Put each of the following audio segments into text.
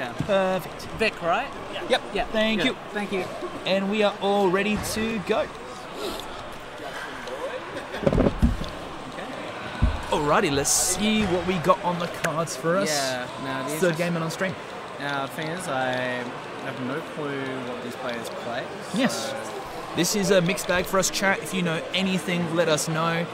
Yeah. Perfect. Vic, right? Yeah. Yep. Yeah. Thank you. Thank you. And we are all ready to go. Alrighty, let's see what we got on the cards for us. Yeah. Now, the third game and on stream. Now, the thing is, I have no clue what these players play. So. Yes. This is a mixed bag for us, chat. If you know anything, let us know.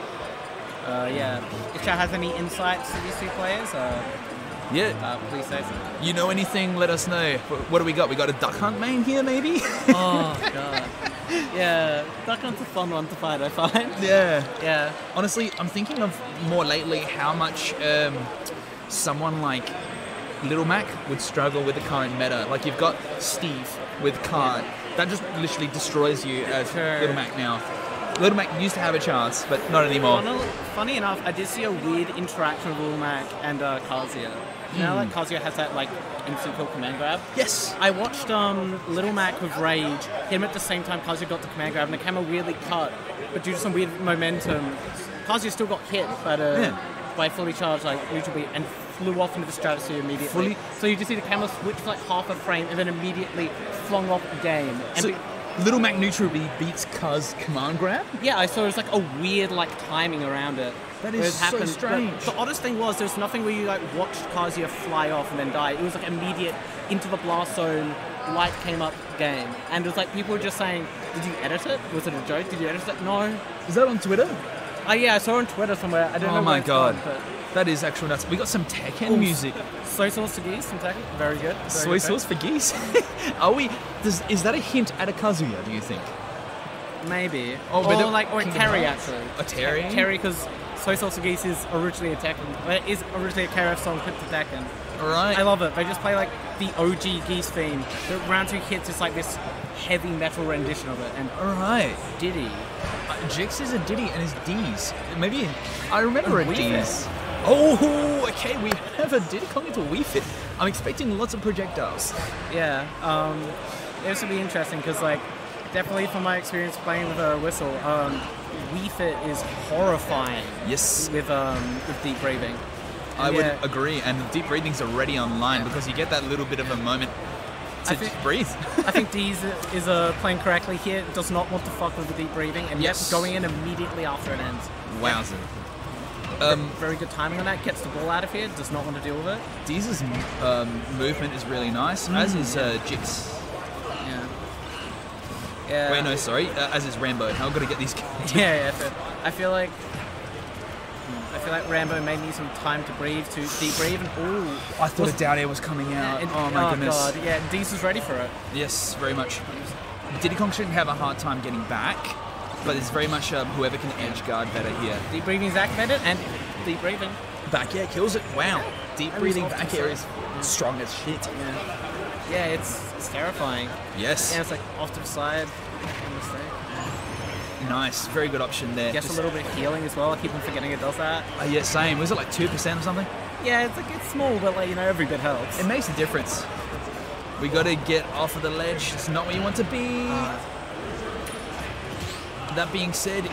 Yeah. If chat has any insights to these two players, please say so. You know anything, let us know. What do we got? We got a duck hunt main here, maybe? Oh, God. Yeah, duck hunt's a fun one to fight, I find. Yeah. Yeah. Honestly, I'm thinking of more lately how much someone like Little Mac would struggle with the current meta. Like, you've got Steve with Card. That just literally destroys you as Little Mac now. Little Mac used to have a chance, but not anymore. Funny enough, I did see a weird interaction with Little Mac and Kazuya. You know, like, Kazuya has that, like, instant kill command grab? Yes! I watched Little Mac with Rage, him at the same time Kazuya got the command grab, and the camera weirdly cut, but due to some weird momentum, Kazuya still got hit by a fully charged, like, UGB, and flew off into the stratosphere immediately. So you just see the camera switch for, like, half a frame, and then immediately flung off the game. And so Little Mac neutrally beats Kaz command grab? Yeah, I saw it was like a weird like timing around it. That is so strange. But the oddest thing was there was nothing where you like watched Kazuya fly off and then die. It was like immediate into the blast zone, light came up, game. And it was like people were just saying, did you edit it? Was it a joke? Did you edit it? No. Is that on Twitter? Yeah, I saw it on Twitter somewhere. I don't know. Oh my god. From, that is actual nuts. We got some Tekken music. Soy sauce for geese from Tekken. Very good. Soy sauce for geese? Are we... Is that a hint at a Kazuya, do you think? Maybe. Oh, or like... Or Terry, actually. A Terry? Terry, because soy sauce for geese is originally a Tekken. It is originally a KRF song put to Tekken. Alright. I love it. They just play, like, the OG Geese theme. The round two hits is, like, this heavy metal rendition of it. And alright. Diddy. Jix is a Diddy and is Deez. Maybe... I remember a Deez. Oh, okay, we have a Diddy Kong into Wii Fit. I'm expecting lots of projectiles. Yeah, this will be interesting because, like, definitely from my experience playing with a whistle, Wii Fit is horrifying. Yes. With deep breathing. I would agree, and the deep breathing's already online because you get that little bit of a moment to breathe. I think Deez is playing correctly here, does not want to fuck with the deep breathing, and yes, going in immediately after it ends. Wowza. Yeah. Very good timing on that. Gets the ball out of here. Does not want to deal with it. Deez's movement is really nice, as is Jix. Yeah. Wait, no, sorry. As is Rambo. How good to get these? I feel like Rambo may need some time to breathe, to deep breathe. And I thought a down air was coming out. Oh my goodness. God. Yeah, Deez was ready for it. Yes, very much. Diddy Kong shouldn't have a hard time getting back. But it's very much whoever can edge guard better here. Deep breathing is activated, and deep breathing. Back air kills it. Wow. Deep breathing back air is strong as shit. Yeah, it's terrifying. Yes. Yeah, it's like off to the side. Nice. Very good option there. Just a little bit of healing as well. I keep on forgetting it does that. Yeah, same. Was it like 2% or something? Yeah, it's like it's small, but like, you know, every bit helps. It makes a difference. We got to get off of the ledge. It's not where you want to be. That being said,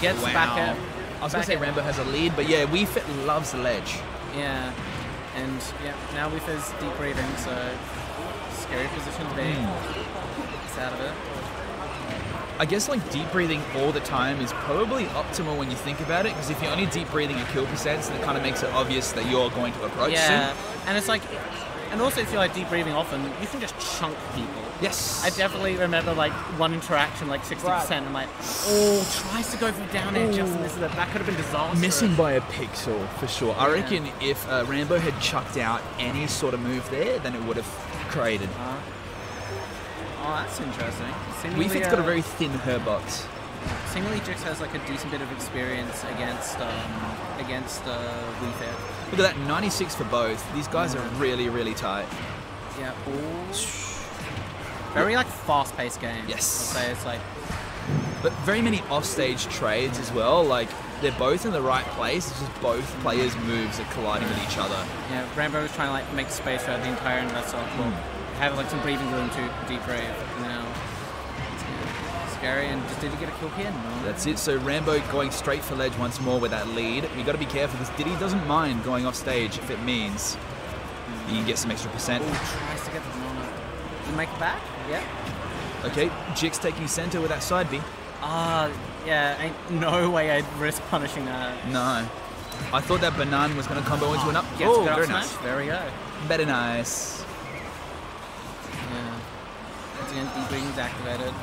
gets back out. I was going to say Rambo has a lead, but yeah, Wii Fit loves the ledge. Yeah, and yeah, now Wii Fit is deep breathing, so scary position to be. It's out of it. I guess like deep breathing all the time is probably optimal when you think about it, because if you're only deep breathing at kill percents, then it kind of makes it obvious that you're going to approach soon. And it's like, and also if you're like deep breathing often, you can just chunk people. Yes. I definitely remember like one interaction, like 60%, and like, tries to go for the down air just misses it. That could have been disastrous. Missing by a pixel, for sure. I reckon if Rambo had chucked out any sort of move there, then it would have created. That's interesting. Seemingly, Wii Fit's got a very thin herb box. Seemingly, Jix has like a decent bit of experience against Wii Fit. Look at that, 96 for both. These guys are really, really tight. Yeah. Very like fast-paced game. Yes. I'd say it's like, but very many off-stage trades as well. Like they're both in the right place. It's just both players' moves are colliding with each other. Yeah, Rambo was trying to like make space for the entire investor. Have like some breathing room to deep breathe. Now it's scary. And just did he get a kill here? No. That's it. So Rambo going straight for ledge once more with that lead. You got to be careful because Diddy doesn't mind going off stage if it means You can get some extra percent. Tries to get the corner. You make it back? Yeah. Okay, Jix taking center with that side B. Yeah, ain't no way I'd risk punishing that. No. I thought that banana was going to combo into an up. Yes, oh, very nice. There we go. Very nice. Yeah. That's the empty wings activated.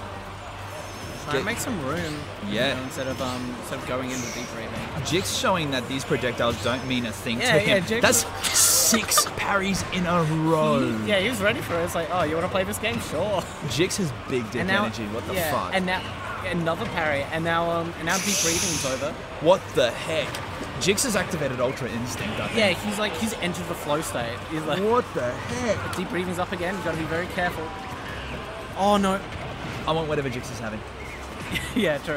Try and make some room. Yeah. You know, instead of going in with deep breathing. Jix showing that these projectiles don't mean a thing to him. Yeah, that's 6 parries in a row. Yeah, he was ready for it. It's like, oh, you want to play this game? Sure. Jix has big dick energy. What the fuck? And now another parry. And now deep breathing's over. What the heck? Jix has activated Ultra Instinct, I think. Yeah, he's like, he's entered the flow state. He's like, what the heck? Deep breathing's up again. You've got to be very careful. Oh, no. I want whatever Jix is having. Yeah, true.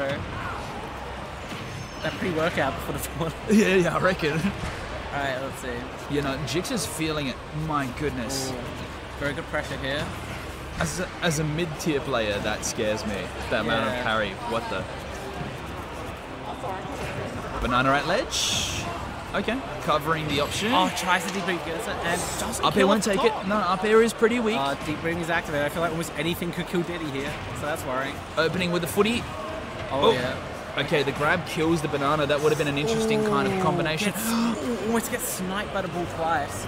That pre-workout before the tournament. Yeah, yeah, I reckon. Alright, let's see. You know, Jix is feeling it. My goodness. Ooh, very good pressure here. As a mid-tier player, that scares me. That amount of parry. What the... Banana at ledge. Okay, covering the option. Oh, tries to deep breathe, gets it, and doesn't up air won't take it. No, up air is pretty weak. Deep breathing is activated. I feel like almost anything could kill Diddy here, so that's worrying. Opening with the footy. Oh, yeah. Okay, the grab kills the banana. That would have been an interesting kind of combination. Almost gets sniped by the ball twice.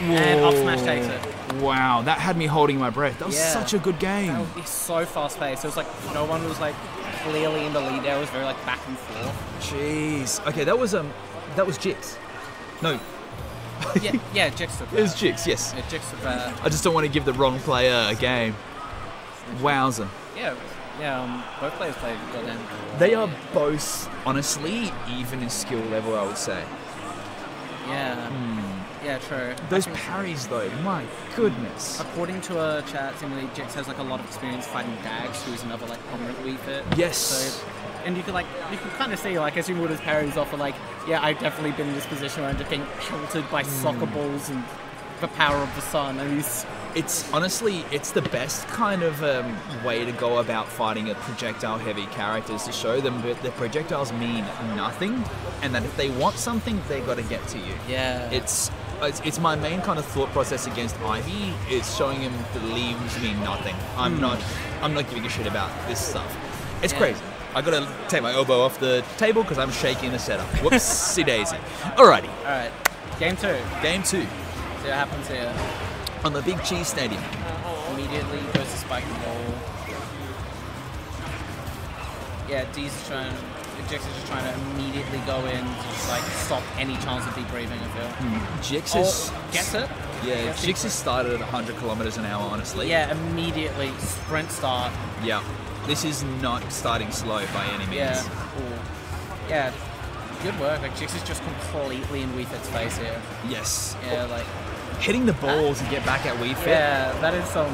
Whoa. And up smash takes it. Wow, that had me holding my breath. That was such a good game. That was so fast-paced. It was like no one was like clearly in the lead there. It was very like back and forth. Jeez. Okay, that was Jix. No. yeah, Jix. It was Jix, yes. Yeah, Jix. I just don't want to give the wrong player a game. Wowza. Yeah. Yeah, both players play goddamn. They are both, honestly, even in skill level, I would say. Yeah. Yeah, true. Those parries, though, my goodness. According to a chat, seemingly Jix has like a lot of experience fighting Dags, who's another like prominent Wii Fit. Yes. So, and you can like kind of see like as you would his parries off, like I've definitely been in this position where I'm just being pelted by soccer balls and the power of the sun. And it's honestly, it's the best kind of way to go about fighting a projectile-heavy character, is to show them that the projectiles mean nothing, and that if they want something, they got to get to you. Yeah. It's my main kind of thought process against Ivy is showing him the leaves mean nothing. I'm not giving a shit about this stuff. It's crazy. I gotta take my elbow off the table because I'm shaking the setup. Whoopsie daisy. Alrighty. Alright. Game 2. Game 2. See what happens here. On the Big Cheese Stadium. Immediately goes to spike the ball. Yeah, Deez is trying. Jix is just trying to immediately go in to just like stop any chance of deep breathing, I feel. Jix is... gets it? Yeah, Jix has started at 100 kilometers an hour, honestly. Yeah, immediately. Sprint start. Yeah. This is not starting slow by any means. Yeah. Ooh. Yeah. Good work. Like, Jix is just completely in Wii Fit's face here. Yes. Yeah, like... hitting the balls and get back at Wii Fit. Yeah, that is some...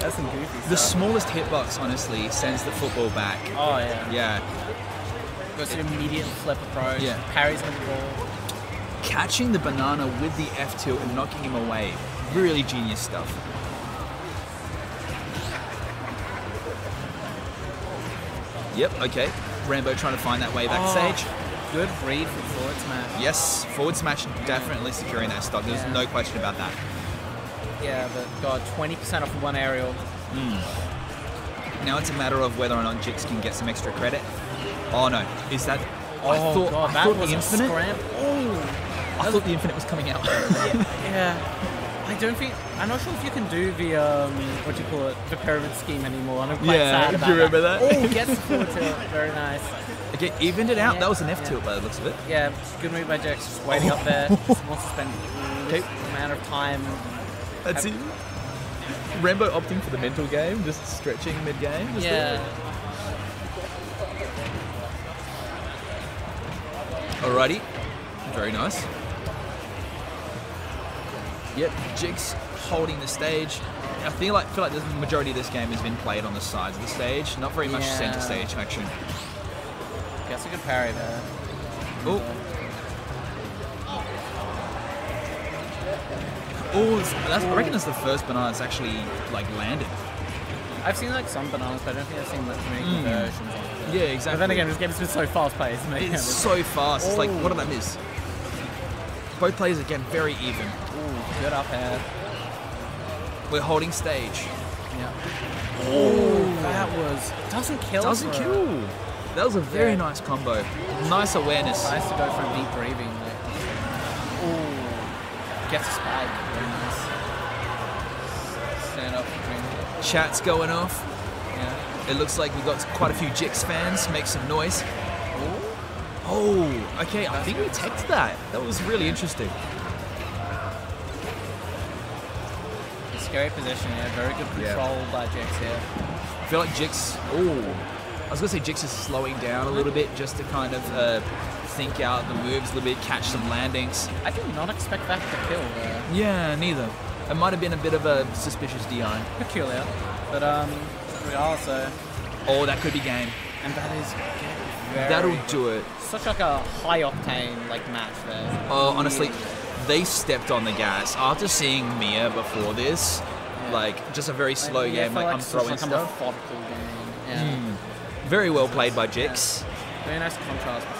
that's some goofy stuff. The smallest hitbox, honestly, sends the football back. Oh, yeah. Yeah. It's an immediate flip approach, parries with the ball. Catching the banana with the F tilt and knocking him away. Really genius stuff. Yep, okay. Rambo trying to find that way backstage. Oh, good read for forward smash. Yes, forward smash definitely securing that stock. There's no question about that. Yeah, but God, 20% off one aerial. Now it's a matter of whether or not Jix can get some extra credit. Oh no, is that... oh, I thought that was the infinite. I thought the infinite was coming out. Yeah. I don't think... I'm not sure if you can do the, what do you call it, the pyramid scheme anymore. I'm quite sad about that. Yeah, do you remember that? Oh, gets the forward tilt. Very nice. Okay, evened it out. That was an F tilt by the looks of it. Yeah, good move by Jix. Just waiting up there. Just wants to spend a amount of time. That's it. Rambo opting for the mental game, just stretching mid-game. Yeah. Alrighty, very nice. Yep, Jix holding the stage. I feel like the majority of this game has been played on the sides of the stage, not very much center stage action. That's a good parry there. Ooh. I reckon that's the first banana that's actually like landed. I've seen like some bananas, but I don't think I've seen like many versions of it. Yeah, exactly. But then again, this game's been so fast paced. It's so fast. It's like, what did I miss? Both players again very even. Ooh, good up air. We're holding stage. Yeah. Ooh, that was doesn't kill. That was a very nice combo. Nice awareness. Nice to go from deep breathing. Ooh, gets a spike. Very nice. Stand up. Chat's going off. Yeah. It looks like we've got quite a few Jix fans. Make some noise. Oh, okay, I think we teched that. That was really interesting. A scary position here, very good control by Jix here. I feel like Jix, I was gonna say Jix is slowing down a little bit just to kind of think out the moves a little bit, catch some landings. I did not expect that to kill there. Yeah, neither. It might have been a bit of a suspicious DI. Peculiar, but we are so. Oh, that could be game. And that is game. That'll do it. Such like a high octane like match there. Oh, honestly, they stepped on the gas after seeing Mia before this. Yeah. Like just a very slow game. Like I'm throwing stuff. Game. Yeah. Very well played by Jix. Very nice contrast.